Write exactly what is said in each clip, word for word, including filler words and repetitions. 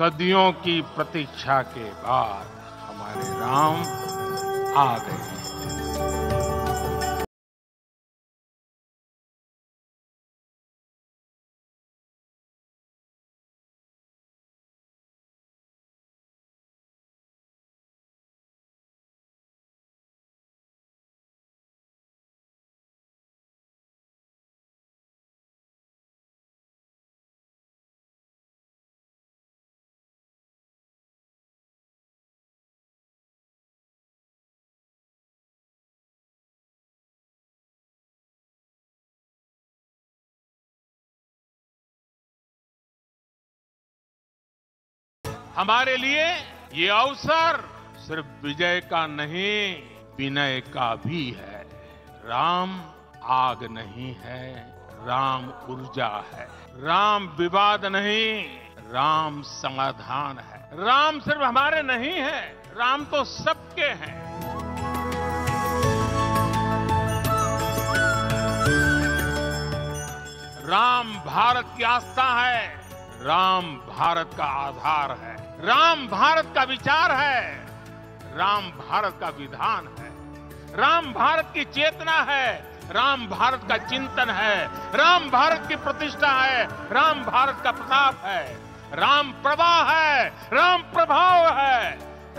सदियों की प्रतीक्षा के बाद हमारे राम आ गए। हमारे लिए ये अवसर सिर्फ विजय का नहीं, विनय का भी है। राम आग नहीं है, राम ऊर्जा है। राम विवाद नहीं, राम समाधान है। राम सिर्फ हमारे नहीं है, राम तो सबके हैं। राम भारत की आस्था है, राम भारत का आधार है, राम भारत का विचार है, राम भारत का विधान है, राम भारत की चेतना है, राम भारत का चिंतन है, राम भारत की प्रतिष्ठा है, राम भारत का प्रताप है, राम प्रवाह है, राम प्रभाव है,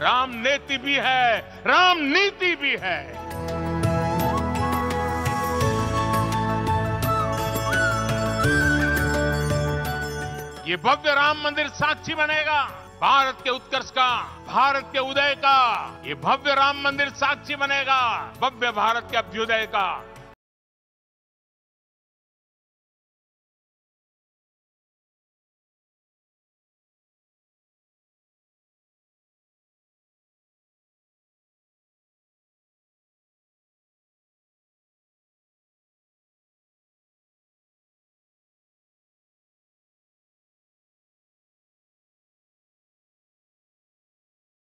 राम नेति भी है, राम नीति भी है। ये भव्य राम मंदिर साक्षी बनेगा भारत के उत्कर्ष का, भारत के उदय का। ये भव्य राम मंदिर साक्षी बनेगा भव्य भारत के अभ्युदय का।